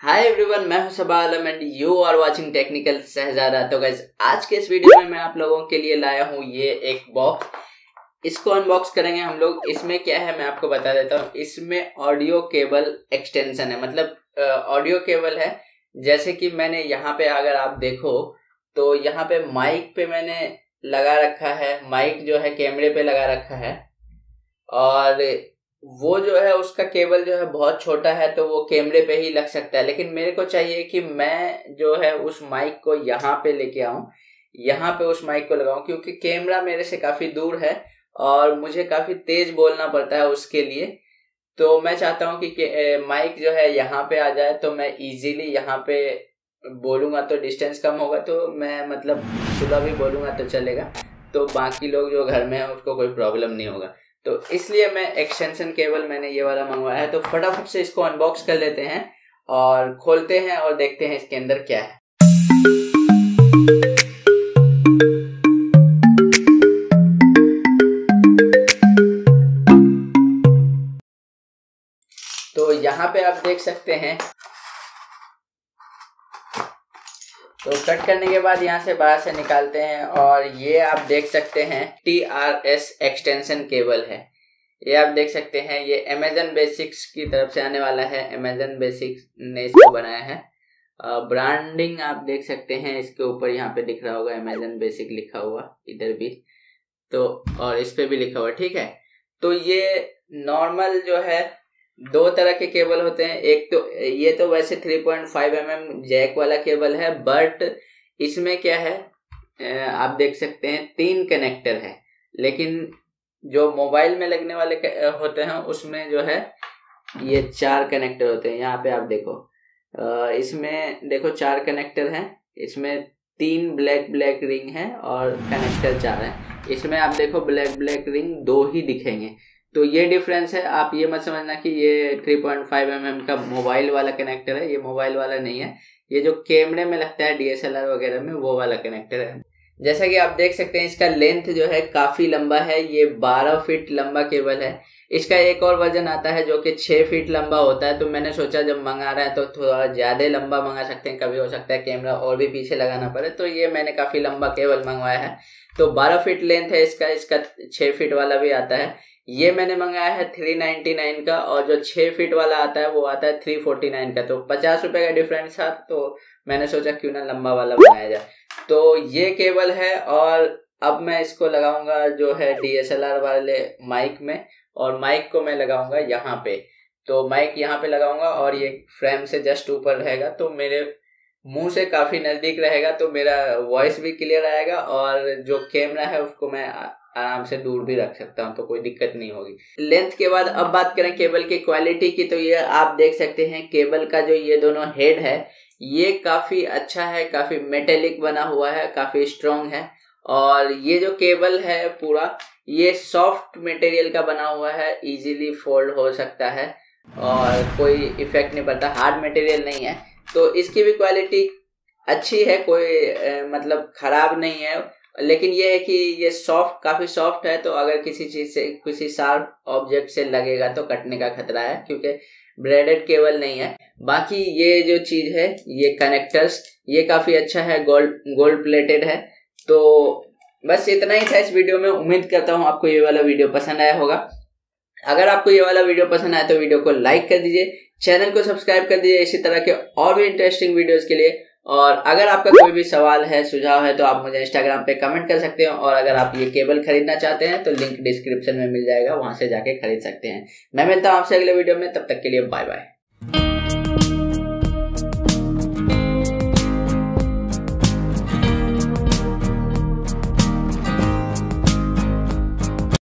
हाय everyone, मैं हूं Saba Alam and you are watching technical Shahzada. तो गाइस, आज के इस वीडियो में मैं आप लोगों के लिए लाया हूं ये एक बॉक्स। इसको अनबॉक्स करेंगे हम लोग। इसमें क्या है मैं आपको बता देता हूं। इसमें ऑडियो केबल एक्सटेंशन है, मतलब ऑडियो केबल है। जैसे कि मैंने यहाँ पे, अगर आप देखो तो यहाँ पे माइक पे मैंने लगा रखा है, माइक जो है कैमरे पे लगा रखा है, और वो जो है उसका केबल जो है बहुत छोटा है तो वो कैमरे पे ही लग सकता है। लेकिन मेरे को चाहिए कि मैं जो है उस माइक को यहाँ पे लेके आऊं, यहाँ पे उस माइक को लगाऊं, क्योंकि कैमरा मेरे से काफ़ी दूर है और मुझे काफ़ी तेज बोलना पड़ता है उसके लिए। तो मैं चाहता हूँ कि माइक जो है यहाँ पे आ जाए तो मैं ईजिली यहाँ पे बोलूँगा, तो डिस्टेंस कम होगा, तो मैं मतलब सुलभ भी बोलूँगा तो चलेगा, तो बाकी लोग जो घर में हैं उसको कोई प्रॉब्लम नहीं होगा। तो इसलिए मैं एक्सटेंशन केबल मैंने ये वाला मंगवाया है। तो फटाफट से इसको अनबॉक्स कर लेते हैं और खोलते हैं और देखते हैं इसके अंदर क्या है। तो यहाँ पे आप देख सकते हैं। तो कट करने के बाद यहाँ से बाहर से निकालते हैं और ये आप देख सकते हैं TRS एक्सटेंशन केबल है। ये आप देख सकते हैं, ये Amazon Basics की तरफ से आने वाला है। Amazon Basics ने इसको बनाया है। ब्रांडिंग आप देख सकते हैं इसके ऊपर, यहाँ पे दिख रहा होगा Amazon Basic लिखा हुआ, इधर भी तो, और इस पे भी लिखा हुआ, ठीक है। तो ये नॉर्मल जो है दो तरह के केबल होते हैं। एक तो ये तो वैसे 3.5 mm जैक वाला केबल है, बट इसमें क्या है आप देख सकते हैं 3 कनेक्टर है। लेकिन जो मोबाइल में लगने वाले होते हैं उसमें जो है ये 4 कनेक्टर होते हैं। यहाँ पे आप देखो, इसमें देखो 4 कनेक्टर हैं, इसमें 3 ब्लैक रिंग है और कनेक्टर 4 है। इसमें आप देखो ब्लैक रिंग 2 ही दिखेंगे। तो ये डिफरेंस है। आप ये मत समझना कि ये 3.5 mm का मोबाइल वाला कनेक्टर है, ये मोबाइल वाला नहीं है। ये जो कैमरे में लगता है DSLR वगैरह में, वो वाला कनेक्टर है। जैसा कि आप देख सकते हैं इसका लेंथ जो है काफ़ी लंबा है, ये 12 फीट लंबा केबल है। इसका एक और वर्जन आता है जो कि 6 फीट लंबा होता है। तो मैंने सोचा जब मंगा रहा है तो थोड़ा ज़्यादा लंबा मंगा सकते हैं, कभी हो सकता है कैमरा और भी पीछे लगाना पड़े। तो ये मैंने काफ़ी लंबा केबल मंगवाया है। तो 12 फीट लेंथ है इसका। 6 फीट वाला भी आता है, ये मैंने मंगाया है 399 का, और जो 6 फीट वाला आता है वो आता है 349 का। तो 50 रुपये का डिफरेंस था, तो मैंने सोचा क्यों ना लंबा वाला मंगाया जाए। तो ये केबल है, और अब मैं इसको लगाऊंगा जो है DSLR वाले माइक में, और माइक को मैं लगाऊंगा यहाँ पे। तो माइक यहाँ पे लगाऊंगा और ये फ्रेम से जस्ट ऊपर रहेगा, तो मेरे मुंह से काफ़ी नज़दीक रहेगा, तो मेरा वॉइस भी क्लियर आएगा, और जो कैमरा है उसको मैं आराम से दूर भी रख सकता हूँ, तो कोई दिक्कत नहीं होगी। लेंथ के बाद अब बात करें केबल की क्वालिटी की, तो ये आप देख सकते हैं केबल का जो ये दोनों हेड है ये काफ़ी अच्छा है, काफ़ी मेटेलिक बना हुआ है, काफ़ी स्ट्रॉन्ग है। और ये जो केबल है पूरा ये सॉफ्ट मटेरियल का बना हुआ है, इजीली फोल्ड हो सकता है और कोई इफेक्ट नहीं पड़ता, हार्ड मटेरियल नहीं है। तो इसकी भी क्वालिटी अच्छी है, कोई मतलब ख़राब नहीं है। लेकिन यह है कि ये सॉफ्ट, काफ़ी सॉफ्ट है, तो अगर किसी चीज़ से, किसी शार्प ऑब्जेक्ट से लगेगा तो कटने का खतरा है, क्योंकि ब्रेडेड केबल नहीं है। बाकी ये जो चीज़ है, ये कनेक्टर्स, ये काफ़ी अच्छा है, गोल्ड प्लेटेड है। तो बस इतना ही था इस वीडियो में। उम्मीद करता हूँ आपको ये वाला वीडियो पसंद आया होगा। अगर आपको ये वाला वीडियो पसंद आया तो वीडियो को लाइक कर दीजिए, चैनल को सब्सक्राइब कर दीजिए इसी तरह के और भी इंटरेस्टिंग वीडियोज़ के लिए। और अगर आपका कोई भी सवाल है, सुझाव है, तो आप मुझे इंस्टाग्राम पे कमेंट कर सकते हो। और अगर आप ये केबल खरीदना चाहते हैं तो लिंक डिस्क्रिप्शन में मिल जाएगा, वहाँ से जाके खरीद सकते हैं। मैं मिलता हूँ आपसे अगले वीडियो में, तब तक के लिए बाय बाय।